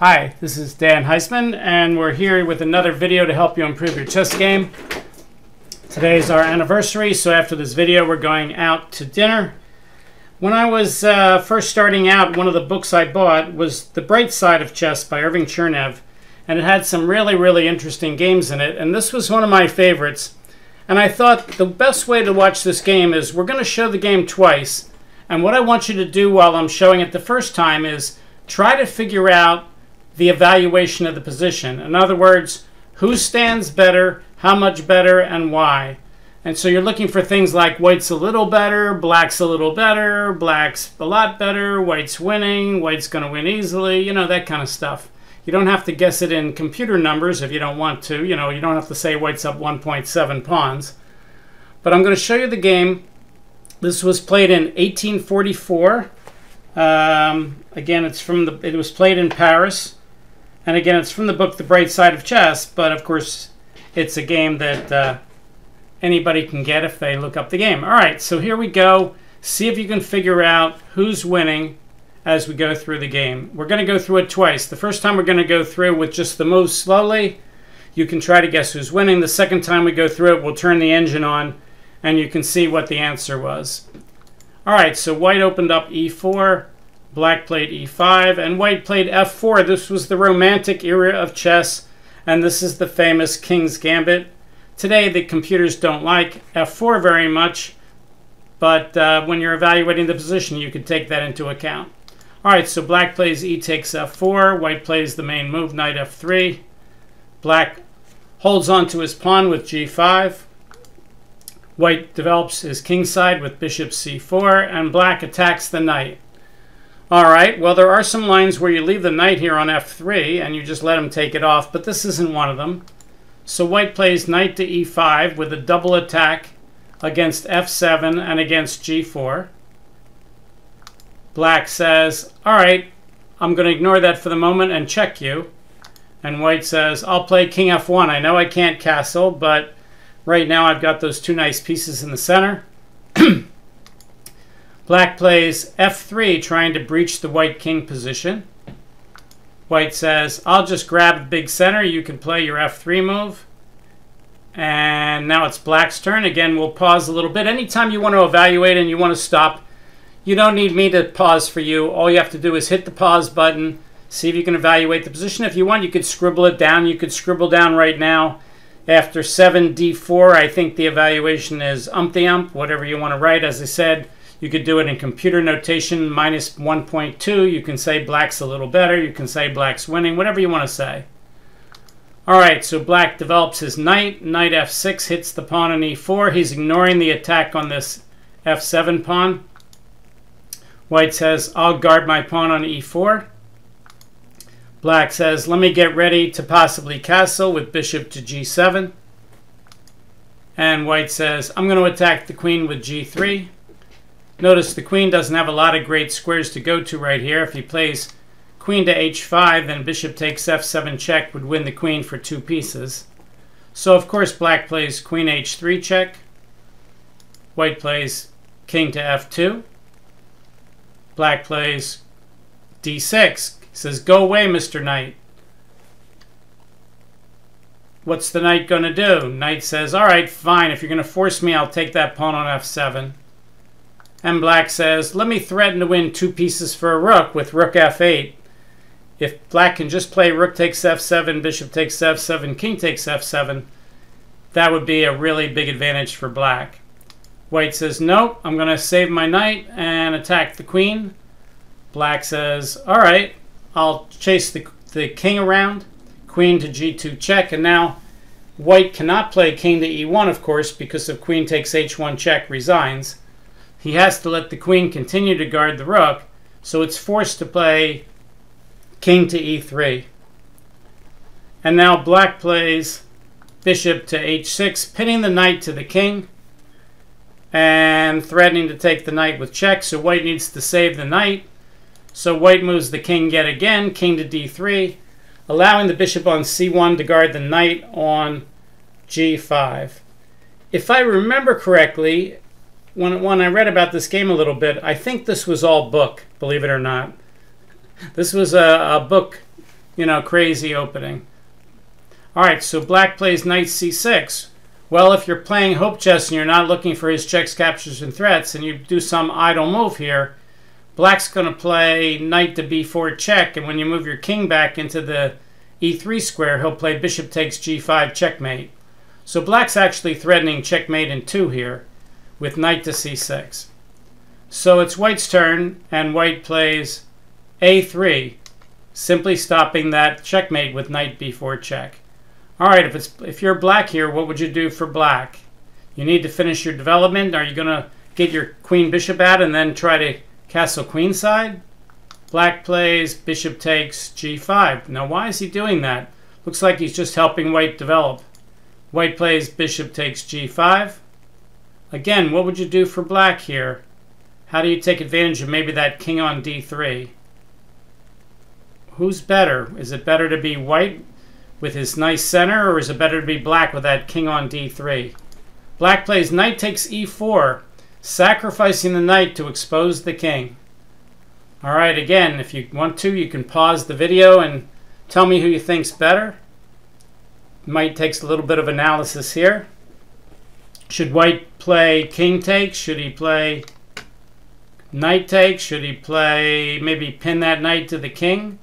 Hi, this is Dan Heisman, and we're here with another video to help you improve your chess game. Today's our anniversary, so after this video we're going out to dinner. When I was first starting out, one of the books I bought was The Bright Side of Chess by Irving Chernev, and it had some really interesting games in it, and this was one of my favorites. And I thought the best way to watch this game is we're going to show the game twice, and what I want you to do while I'm showing it the first time is try to figure out the evaluation of the position. In other words, who stands better, how much better, and why. And so you're looking for things like white's a little better, black's a little better, black's a lot better, white's winning, white's going to win easily, you know, that kind of stuff. You don't have to guess it in computer numbers if you don't want to. You know, you don't have to say white's up 1.7 pawns. But I'm going to show you the game. This was played in 1844. Again, it was played in Paris. And again, it's from the book The Bright Side of Chess, but of course it's a game that anybody can get if they look up the game. All right, so here we go. See if you can figure out who's winning as we go through the game. We're going to go through it twice. The first time we're going to go through with just the moves slowly. You can try to guess who's winning. The second time we go through it, we'll turn the engine on and you can see what the answer was. All right, so white opened up e4. Black played e5, and white played f4. This was the romantic era of chess, and this is the famous King's Gambit. Today, the computers don't like f4 very much, but when you're evaluating the position, you can take that into account. All right, so black plays e takes f4. White plays the main move, knight f3. Black holds onto his pawn with g5. White develops his kingside with bishop c4, and black attacks the knight. All right, well, there are some lines where you leave the knight here on f3 and you just let him take it off, but this isn't one of them. So white plays knight to e5 with a double attack against f7 and against g4. Black says, all right, I'm going to ignore that for the moment and check you. And white says, I'll play king f1. I know I can't castle, but right now I've got those two nice pieces in the center. Black plays f3, trying to breach the white king position. White says, I'll just grab a big center. You can play your f3 move. And now it's black's turn. Again, we'll pause a little bit. Anytime you want to evaluate and you want to stop, you don't need me to pause for you. All you have to do is hit the pause button, see if you can evaluate the position. If you want, you could scribble it down. You could scribble down right now. After 7d4, I think the evaluation is ump, whatever you want to write. As I said, you could do it in computer notation, minus 1.2. You can say black's a little better. You can say black's winning, whatever you want to say. All right, so black develops his knight. Knight f6 hits the pawn on e4. He's ignoring the attack on this f7 pawn. White says, I'll guard my pawn on e4. Black says, let me get ready to possibly castle with bishop to g7. And white says, I'm going to attack the queen with g3. Notice the queen doesn't have a lot of great squares to go to right here. If he plays queen to h5, then bishop takes f7 check would win the queen for two pieces. So, of course, black plays queen h3 check. White plays king to f2. Black plays d6. He says, go away, Mr. Knight. What's the knight going to do? Knight says, all right, fine. If you're going to force me, I'll take that pawn on f7. And black says, let me threaten to win two pieces for a rook with rook f8. If black can just play rook takes f7, bishop takes f7, king takes f7, that would be a really big advantage for black. White says, nope, I'm going to save my knight and attack the queen. Black says, all right, I'll chase the king around, queen to g2 check. And now white cannot play king to e1, of course, because if queen takes h1 check resigns. He has to let the queen continue to guard the rook, so it's forced to play king to e3. And now black plays bishop to h6, pinning the knight to the king and threatening to take the knight with check, so white needs to save the knight. So white moves the king yet again, king to d3, allowing the bishop on c1 to guard the knight on g5. If I remember correctly, when I read about this game a little bit, I think this was all book, believe it or not. This was a book, you know, crazy opening. All right, so black plays knight c6. Well, if you're playing hope chess and you're not looking for his checks, captures, and threats, and you do some idle move here, black's going to play knight to b4 check, and when you move your king back into the e3 square, he'll play bishop takes g5 checkmate. So black's actually threatening checkmate in 2 here with knight to c6. So it's white's turn, and white plays a3, simply stopping that checkmate with knight b4 check. All right, if you're black here, what would you do for black? You need to finish your development. Are you going to get your queen bishop out and then try to castle queenside? Black plays bishop takes g5. Now, why is he doing that? Looks like he's just helping white develop. White plays bishop takes g5. Again, what would you do for black here? How do you take advantage of maybe that king on d3? Who's better? Is it better to be white with his nice center, or is it better to be black with that king on d3? Black plays knight takes e4, sacrificing the knight to expose the king. All right, again, if you want to, you can pause the video and tell me who you think's better. Might takes a little bit of analysis here. Should white play king takes? Should he play knight takes? Should he play maybe pin that knight to the king?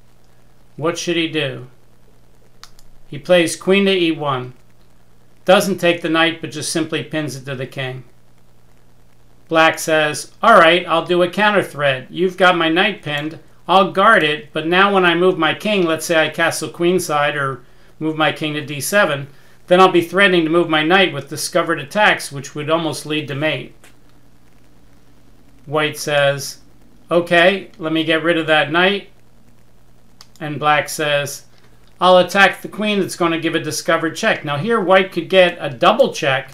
What should he do? He plays queen to e1. Doesn't take the knight, but just simply pins it to the king. Black says, all right, I'll do a counter threat. You've got my knight pinned. I'll guard it, but now when I move my king, let's say I castle queenside or move my king to d7, then I'll be threatening to move my knight with discovered attacks, which would almost lead to mate. White says, okay, let me get rid of that knight. And black says, I'll attack the queen that's going to give a discovered check. Now here white could get a double check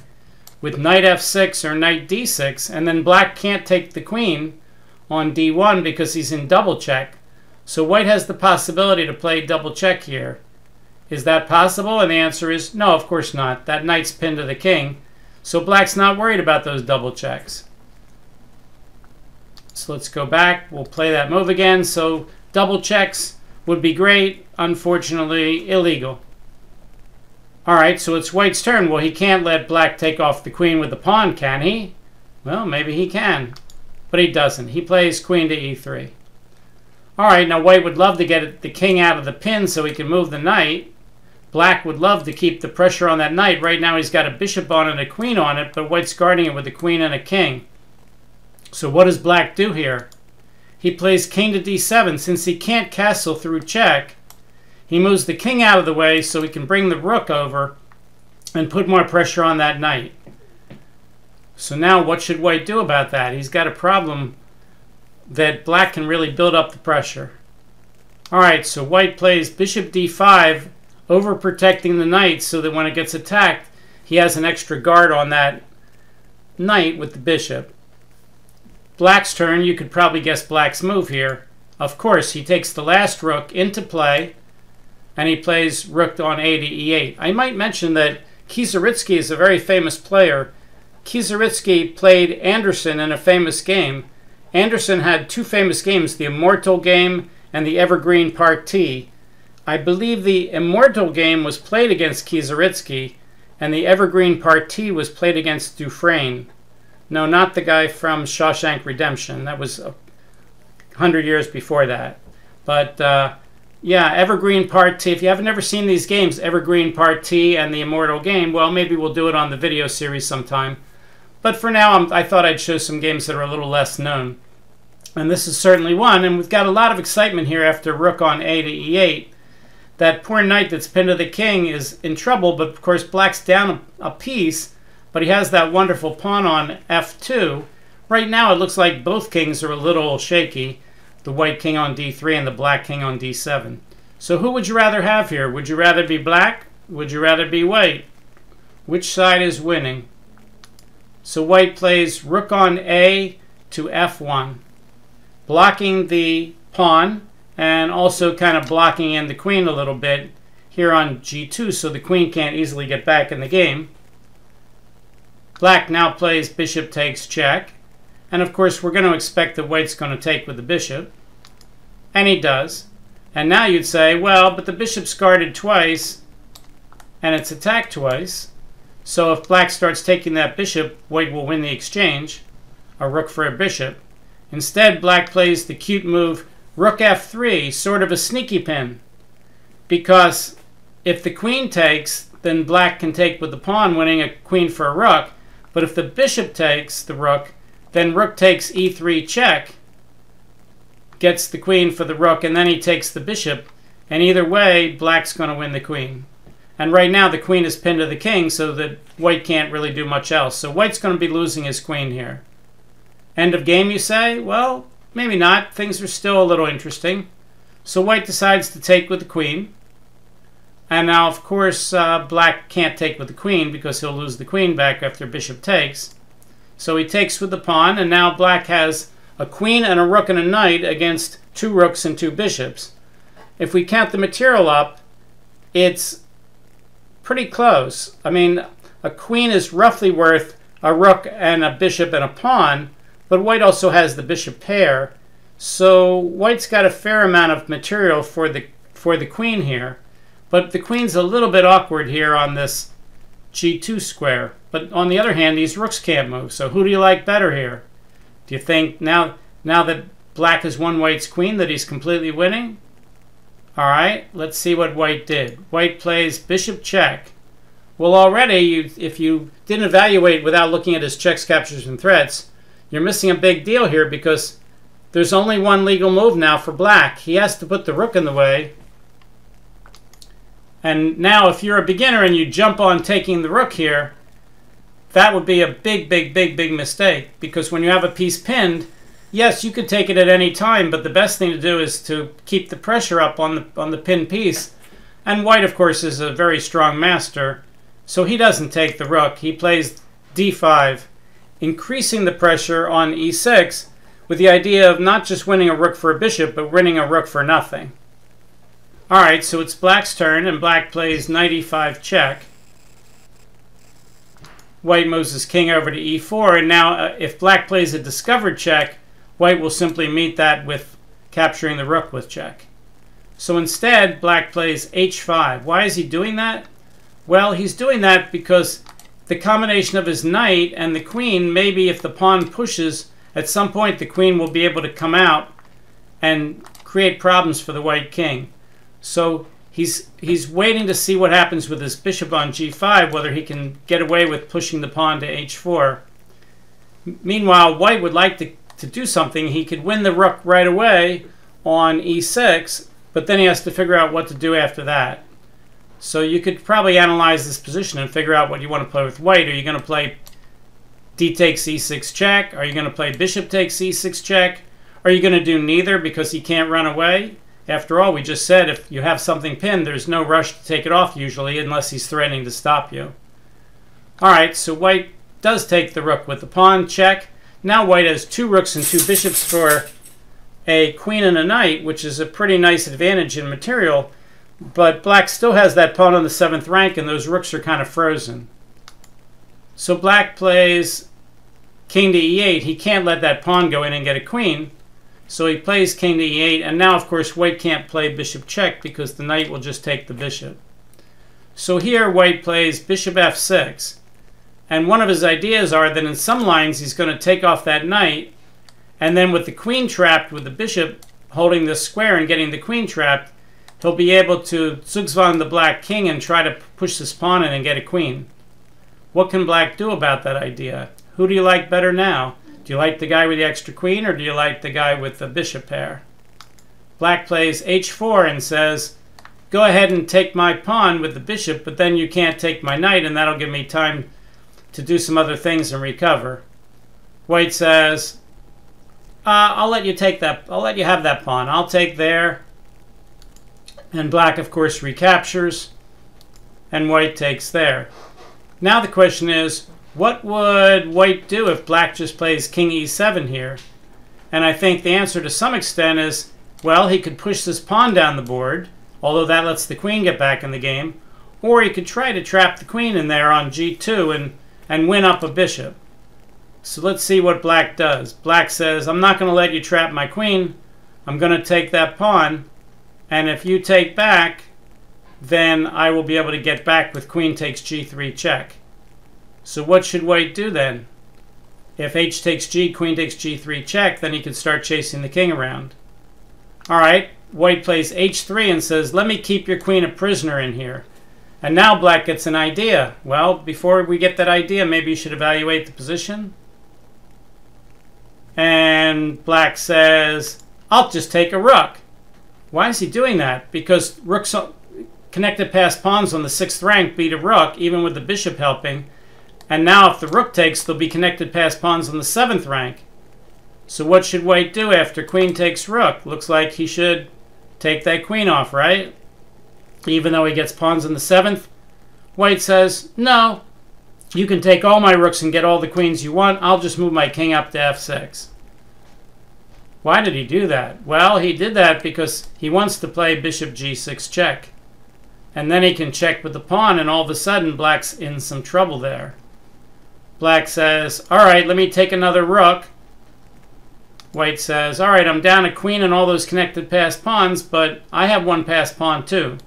with knight f6 or knight d6, and then black can't take the queen on d1 because he's in double check. So white has the possibility to play double check here. Is that possible? And the answer is no, of course not. That knight's pinned to the king, so black's not worried about those double checks. So let's go back. We'll play that move again. So double checks would be great, unfortunately illegal. All right, so it's white's turn. Well, he can't let black take off the queen with the pawn, can he? Well, maybe he can, but he doesn't. He plays queen to e3. All right, now white would love to get the king out of the pin so he can move the knight. Black would love to keep the pressure on that knight. Right now he's got a bishop on and a queen on it, but white's guarding it with a queen and a king. So what does black do here? He plays king to d7. Since he can't castle through check, he moves the king out of the way so he can bring the rook over and put more pressure on that knight. So now what should white do about that? He's got a problem that black can really build up the pressure. All right, so white plays bishop d5, overprotecting the knight so that when it gets attacked, he has an extra guard on that knight with the bishop. Black's turn. You could probably guess black's move here. Of course, he takes the last rook into play, and he plays rook on a to e8. I might mention that Kieseritzky is a very famous player. Kieseritzky played Anderson in a famous game. Anderson had 2 famous games, the Immortal game and the Evergreen Partie. I believe the Immortal game was played against Kieseritzky, and the Evergreen Partie was played against Dufresne. No, not the guy from Shawshank Redemption. That was 100 years before that. But, yeah, Evergreen Partie. If you haven't ever seen these games, Evergreen Partie and the Immortal game, well, maybe we'll do it on the video series sometime. But for now, I thought I'd show some games that are a little less known. And this is certainly one. And we've got a lot of excitement here after rook on a to e8. That poor knight that's pinned to the king is in trouble, but, of course, black's down a piece. But he has that wonderful pawn on f2. Right now it looks like both kings are a little shaky, the white king on d3 and the black king on d7. So who would you rather have here? Would you rather be black? Would you rather be white? Which side is winning? So white plays rook on a to f1, blocking the pawn and also kind of blocking in the queen a little bit here on g2 so the queen can't easily get back in the game. Black now plays bishop takes check. And of course, we're going to expect that white's going to take with the bishop. And he does. And now you'd say, well, but the bishop's guarded twice, and it's attacked twice. So if black starts taking that bishop, white will win the exchange, a rook for a bishop. Instead, black plays the cute move, rook f3, sort of a sneaky pin. Because if the queen takes, then black can take with the pawn, winning a queen for a rook. But if the bishop takes the rook, then rook takes e3 check, gets the queen for the rook, and then he takes the bishop. And either way, black's going to win the queen. And right now, the queen is pinned to the king, so that white can't really do much else. So white's going to be losing his queen here. End of game, you say? Well, maybe not. Things are still a little interesting. So white decides to take with the queen. And now, of course, black can't take with the queen because he'll lose the queen back after bishop takes. So he takes with the pawn, and now black has a queen and a rook and a knight against two rooks and two bishops. If we count the material up, it's pretty close. I mean, a queen is roughly worth a rook and a bishop and a pawn, but white also has the bishop pair, so white's got a fair amount of material for the queen here. But the queen's a little bit awkward here on this g2 square. But on the other hand, these rooks can't move, so who do you like better here? Do you think now that black has won white's queen that he's completely winning? All right, let's see what white did. White plays bishop check. Well, already, if you didn't evaluate without looking at his checks, captures, and threats, you're missing a big deal here because there's only one legal move now for black. He has to put the rook in the way. And now if you're a beginner and you jump on taking the rook here, that would be a big, big, big, big mistake. Because when you have a piece pinned, yes, you could take it at any time, but the best thing to do is to keep the pressure up on the pinned piece. And white, of course, is a very strong master, so he doesn't take the rook. He plays d5, increasing the pressure on e6 with the idea of not just winning a rook for a bishop, but winning a rook for nothing. All right, so it's black's turn, and black plays knight e5 check. White moves his king over to e4, and now if black plays a discovered check, white will simply meet that with capturing the rook with check. So instead, black plays h5. Why is he doing that? Well, he's doing that because the combination of his knight and the queen, maybe if the pawn pushes, at some point the queen will be able to come out and create problems for the white king. So he's waiting to see what happens with his bishop on g5, whether he can get away with pushing the pawn to h4. Meanwhile, white would like to do something. He could win the rook right away on e6, but then he has to figure out what to do after that. So you could probably analyze this position and figure out what you want to play with white. Are you going to play d takes e6 check? Are you going to play bishop takes e6 check? Are you going to do neither because he can't run away? After all, we just said if you have something pinned, there's no rush to take it off usually, unless he's threatening to stop you. All right, so white does take the rook with the pawn check. Now white has two rooks and two bishops for a queen and a knight, which is a pretty nice advantage in material, but black still has that pawn on the 7th rank, and those rooks are kind of frozen. So black plays king to e8. He can't let that pawn go in and get a queen. So he plays king to e8, and now, of course, white can't play bishop check because the knight will just take the bishop. So here, white plays bishop f6. And one of his ideas are that in some lines, he's going to take off that knight, and then with the queen trapped, with the bishop holding this square and getting the queen trapped, he'll be able to zugzwang the black king and try to push this pawn in and get a queen. What can black do about that idea? Who do you like better now? Do you like the guy with the extra queen, or do you like the guy with the bishop pair? Black plays h4 and says, go ahead and take my pawn with the bishop, but then you can't take my knight, and that'll give me time to do some other things and recover. White says, I'll let you take that. I'll let you have that pawn. I'll take there. And black, of course, recaptures, and white takes there. Now the question is, what would white do if black just plays king e7 here? And I think the answer to some extent is, well, he could push this pawn down the board, although that lets the queen get back in the game, or he could try to trap the queen in there on g2 and win up a bishop. So let's see what black does. Black says, I'm not going to let you trap my queen. I'm going to take that pawn, And if you take back, then I will be able to get back with queen takes g3 check. So what should white do then? If h takes g, queen takes g3 check, then he could start chasing the king around. All right, white plays h3 and says, let me keep your queen a prisoner in here. And now black gets an idea. Well, before we get that idea, maybe you should evaluate the position. And black says, I'll just take a rook. Why is he doing that? Because rooks connected past pawns on the 6th rank beat a rook, even with the bishop helping. And now if the rook takes, they'll be connected past pawns on the 7th rank. So what should white do after queen takes rook? Looks like he should take that queen off, right? Even though he gets pawns in the 7th, white says, no, you can take all my rooks and get all the queens you want. I'll just move my king up to f6. Why did he do that? Well, he did that because he wants to play bishop g6 check. And then he can check with the pawn, and all of a sudden black's in some trouble there. Black says, all right, let me take another rook. White says, all right, I'm down a queen and all those connected past pawns, but I have one past pawn too.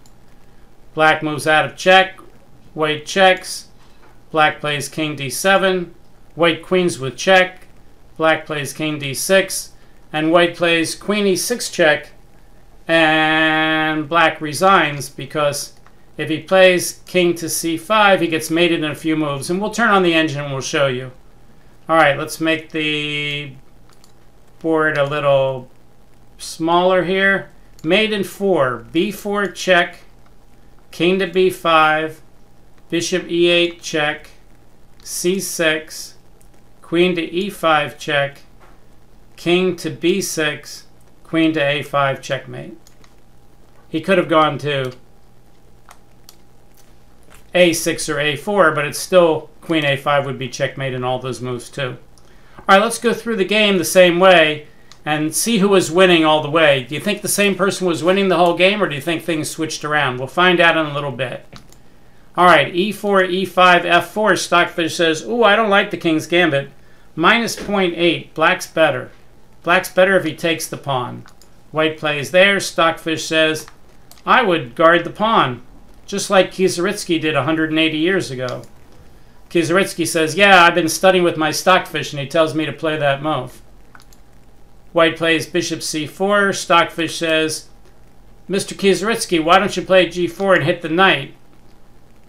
Black moves out of check. White checks. Black plays king d7. White queens with check. Black plays king d6. And white plays queen e6 check. And black resigns because if he plays king to c5, he gets mated in a few moves. And we'll turn on the engine and we'll show you. All right, let's make the board a little smaller here. Mate in 4. b4 check. King to b5, bishop e8 check, c6, queen to e5 check, king to b6, queen to a5 checkmate. He could have gone to a6 or a4, but it's still queen a5 would be checkmate in all those moves too. All right, let's go through the game the same way and see who was winning all the way. Do you think the same person was winning the whole game, or do you think things switched around? We'll find out in a little bit. All right, e4, e5, f4. Stockfish says, ooh, I don't like the king's gambit. -0.8, black's better. Black's better if he takes the pawn. White plays there. Stockfish says, I would guard the pawn, just like Kieseritzky did 180 years ago. Kieseritzky says, yeah, I've been studying with my Stockfish, and he tells me to play that move. White plays bishop c4. Stockfish says, Mr. Kieseritzky, why don't you play g4 and hit the knight?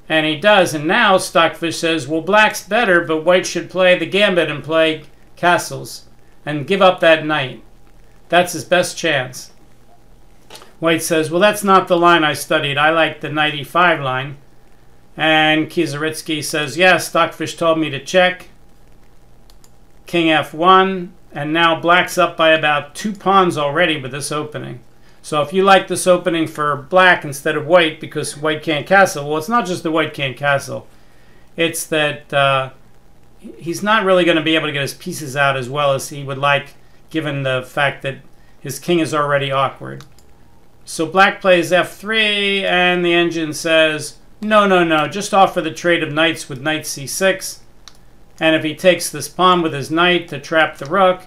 And he does, and now Stockfish says, well, black's better, but white should play the gambit and play castles and give up that knight. That's his best chance. White says, well, that's not the line I studied. I like the knight e5 line. And Kieseritzky says, yeah, Stockfish told me to check. King f1. And now black's up by about 2 pawns already with this opening. So if you like this opening for black instead of white because white can't castle, well, it's not just the white can't castle. It's that he's not really going to be able to get his pieces out as well as he would like, given the fact that his king is already awkward. So black plays f3, and the engine says, no, no, no, just offer the trade of knights with knight c6. And if he takes this pawn with his knight to trap the rook,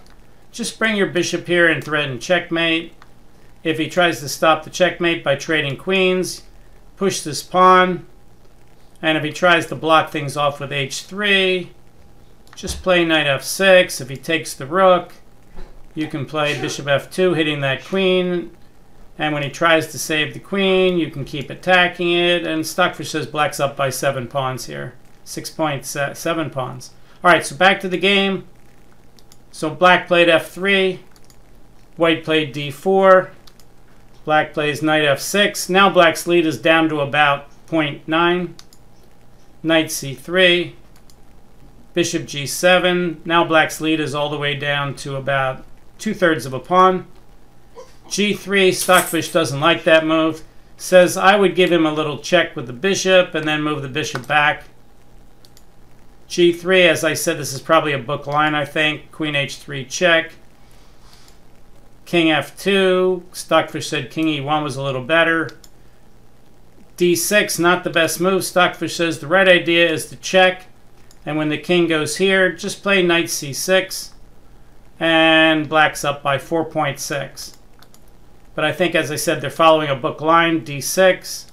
just bring your bishop here and threaten checkmate. If he tries to stop the checkmate by trading queens, push this pawn. And if he tries to block things off with h3, just play knight f6. If he takes the rook, you can play bishop f2, hitting that queen. And when he tries to save the queen, you can keep attacking it. And Stockfish says black's up by 7 pawns here. 6.7 pawns. All right, so back to the game. So black played f3, white played d4, black plays knight f6. Now black's lead is down to about 0.9. Knight c3, bishop g7. Now black's lead is all the way down to about 2/3 of a pawn. g3, Stockfish doesn't like that move. Says I would give him a little check with the bishop and then move the bishop back. g3, as I said, this is probably a book line, I think. Queen h3 check. King f2. Stockfish said king e1 was a little better. d6, not the best move. Stockfish says the right idea is to check. And when the king goes here, just play knight c6. And black's up by 4.6. But I think, as I said, they're following a book line. D6.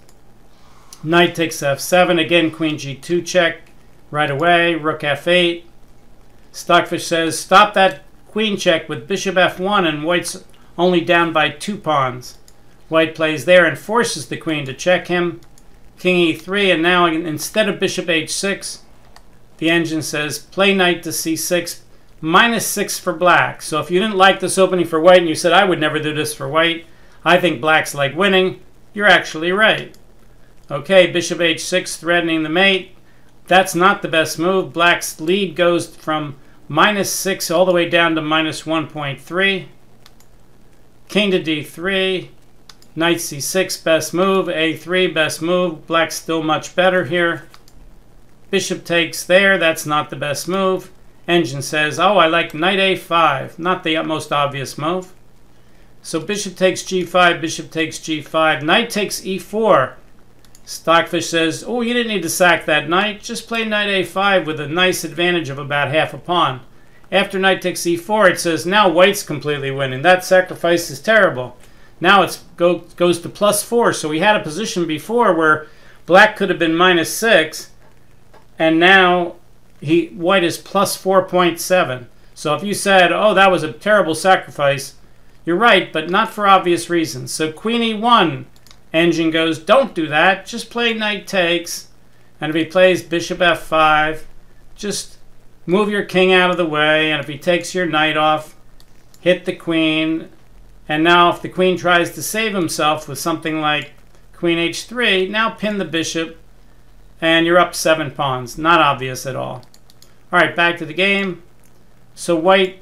Knight takes F7. Again, Queen G2 check right away. Rook F8. Stockfish says, stop that queen check with Bishop F1, and White's only down by 2 pawns. White plays there and forces the queen to check him. King E3, and now instead of Bishop H6, the engine says, play Knight to C6, -6 for black. So if you didn't like this opening for white and you said, I would never do this for white, I think blacks like winning, you're actually right. Okay, Bishop H6 threatening the mate. That's not the best move. Black's lead goes from -6 all the way down to -1.3. King to D3. Knight C6, best move. A3, best move. Black's still much better here. Bishop takes there. That's not the best move. Engine says, oh, I like Knight A5. Not the most obvious move. So Bishop takes G5. Bishop takes G5. Knight takes E4. Stockfish says, oh, you didn't need to sack that knight. Just play Knight A5 with a nice advantage of about half a pawn. After Knight takes E4, it says, now White's completely winning. That sacrifice is terrible. Now it goes to +4, so we had a position before where black could have been -6, and now white is +4.7. So if you said, oh, that was a terrible sacrifice, you're right, but not for obvious reasons. So Queen E1, engine goes, don't do that, just play Knight takes, and if he plays Bishop F5, just move your king out of the way, and if he takes your knight off, hit the queen. And now if the queen tries to save himself with something like Queen H3, now pin the bishop, and you're up 7 pawns. Not obvious at all. All right, back to the game. So white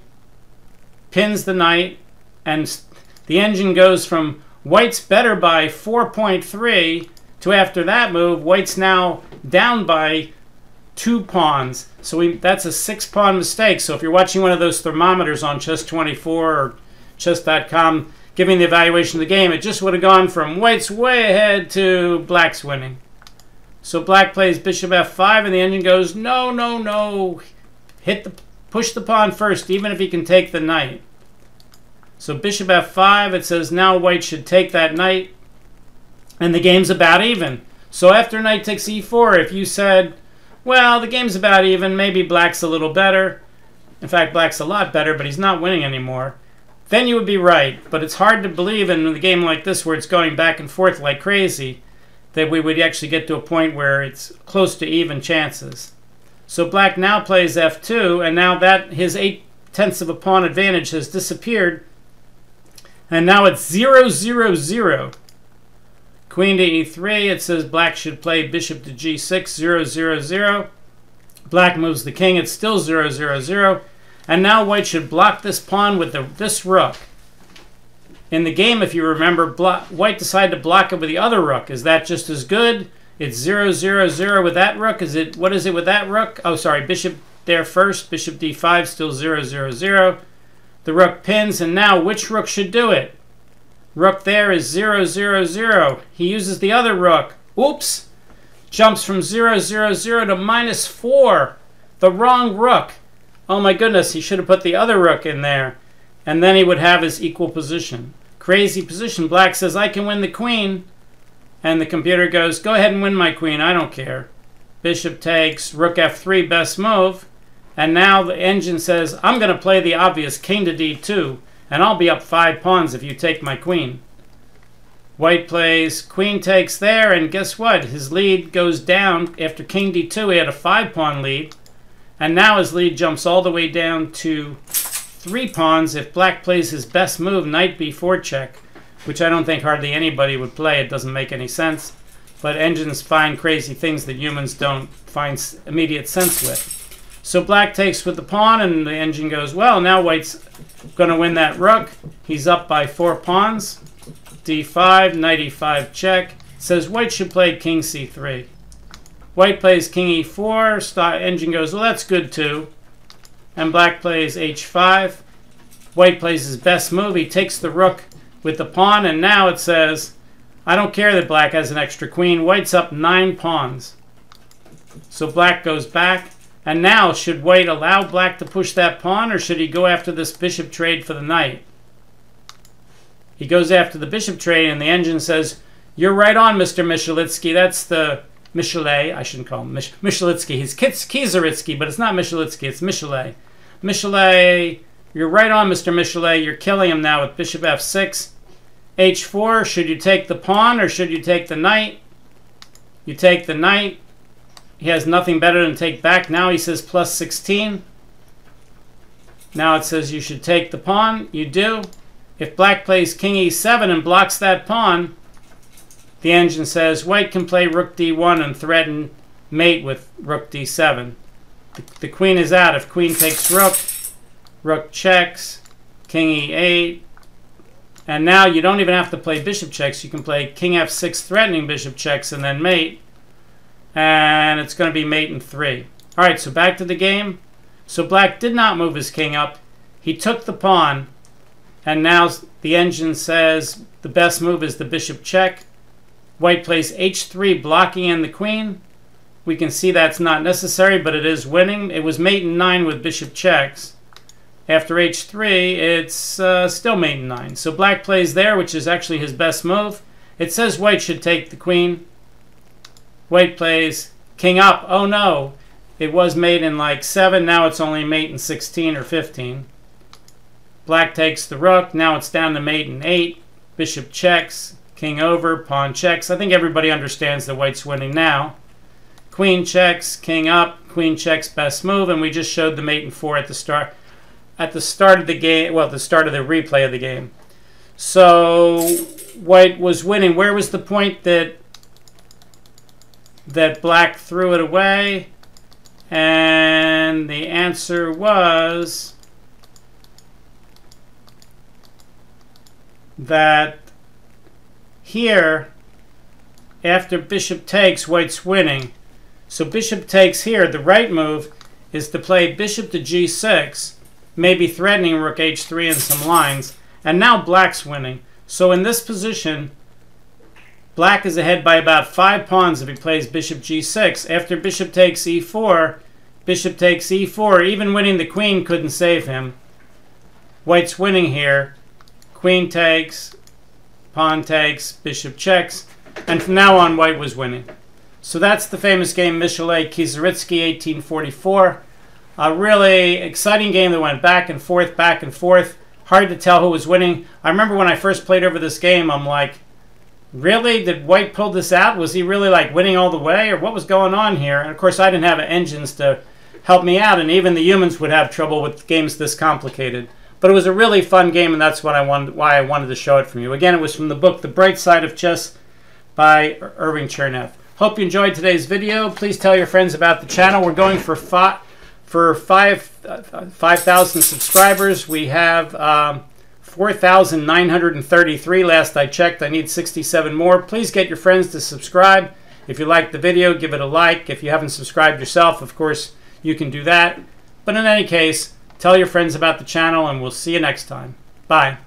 pins the knight, and the engine goes from white's better by 4.3 to, after that move, white's now down by 2 pawns. So that's a 6-pawn mistake. So if you're watching one of those thermometers on Chess24 or Chess.com giving the evaluation of the game, it just would have gone from white's way ahead to black's winning. So black plays Bishop F5, and the engine goes, no, no, no. Push the pawn first, even if he can take the knight. So Bishop F5, it says now white should take that knight, and the game's about even. So after Knight takes E4, if you said, well, the game's about even, maybe black's a little better. In fact, black's a lot better, but he's not winning anymore. Then you would be right, but it's hard to believe in a game like this where it's going back and forth like crazy that we would actually get to a point where it's close to even chances. So black now plays F2, and now that his 8/10 of a pawn advantage has disappeared, and now it's 0-0-0. Queen to E3, it says black should play Bishop to G6, 0-0-0. Black moves the king, it's still 0-0-0. And now white should block this pawn with this rook. In the game, if you remember, white decided to block it with the other rook. Is that just as good? It's 0-0-0 with that rook. What is it with that rook? Oh, sorry, bishop there first. Bishop d5, still 0-0-0. The rook pins, and now which rook should do it? Rook there is 0-0-0. He uses the other rook. Oops! Jumps from 0-0-0 to -4. The wrong rook. Oh my goodness, he should have put the other rook in there, and then he would have his equal position. Crazy position. Black says, I can win the queen, and the computer goes, go ahead and win my queen, I don't care. Bishop takes, rook F3, best move, and now the engine says, I'm going to play the obvious king to D2, and I'll be up 5 pawns if you take my queen. White plays, queen takes there, and guess what? His lead goes down. After king D2, he had a 5-pawn lead. And now his lead jumps all the way down to 3 pawns if black plays his best move, Knight B4 check, which I don't think hardly anybody would play. It doesn't make any sense. But engines find crazy things that humans don't find immediate sense with. So black takes with the pawn, and the engine goes, well, now white's going to win that rook. He's up by 4 pawns. D5, Knight E5 check. It says white should play King C3. White plays King E4, engine goes, well, that's good too. And black plays H5. White plays his best move. He takes the rook with the pawn, and now it says, I don't care that black has an extra queen. White's up 9 pawns. So black goes back. And now, should white allow black to push that pawn, or should he go after this bishop trade for the knight? He goes after the bishop trade, and the engine says, "You're right on, Mr. Michelet-Kieseritzky." That's the Michelet. I shouldn't call him Michelet-Kieseritzky. He's Kieseritzky, but it's not Michelet-Kieseritzky. It's Michelet. Michelet, you're right on, Mr. Michelet. You're killing him now with bishop f6. h4, should you take the pawn or should you take the knight? You take the knight. He has nothing better than take back. Now he says plus 16. Now it says you should take the pawn. You do. If black plays king e7 and blocks that pawn, the engine says white can play rook d1 and threaten mate with rook d7. The queen is out. If queen takes rook, rook checks, king e8. And now you don't even have to play bishop checks. You can play king f6 threatening bishop checks and then mate. And it's going to be mate in 3. All right, so back to the game. So black did not move his king up. He took the pawn. And now the engine says the best move is the bishop check. White plays h3, blocking in the queen. We can see that's not necessary, but it is winning. It was mate in 9 with bishop checks. After h3, it's still mate in 9. So black plays there, which is actually his best move. It says white should take the queen. White plays king up. Oh no, it was mate in like 7. Now it's only mate in 16 or 15. Black takes the rook. Now it's down to mate in 8. Bishop checks. King over. Pawn checks. I think everybody understands that white's winning now. Queen checks. King up. Queen checks. Best move. And we just showed the mate in 4 at the start. At the start of the game, well, the start of the replay of the game. So white was winning. Where was the point that black threw it away? And the answer was that here, after bishop takes, white's winning. So bishop takes here. The right move is to play bishop to g6. Maybe threatening rook h3 and some lines. And now black's winning. So in this position, black is ahead by about 5 pawns if he plays bishop g6. After bishop takes e4, even winning the queen couldn't save him. White's winning here. Queen takes, pawn takes, bishop checks. And from now on, white was winning. So that's the famous game Michelet-Kieseritzky, 1844. A really exciting game that went back and forth, Hard to tell who was winning. I remember when I first played over this game, I'm like, really? Did white pull this out? Was he really like winning all the way? Or what was going on here? And of course, I didn't have engines to help me out. And even the humans would have trouble with games this complicated. But it was a really fun game, and that's what I wanted, why I wanted to show it from you. Again, it was from the book, The Bright Side of Chess by Irving Chernev. Hope you enjoyed today's video. Please tell your friends about the channel. We're going for 5,000 subscribers. We have 4,933 last I checked. I need 67 more. Please get your friends to subscribe. If you like the video, give it a like. If you haven't subscribed yourself, of course, you can do that. But in any case, tell your friends about the channel, and we'll see you next time. Bye.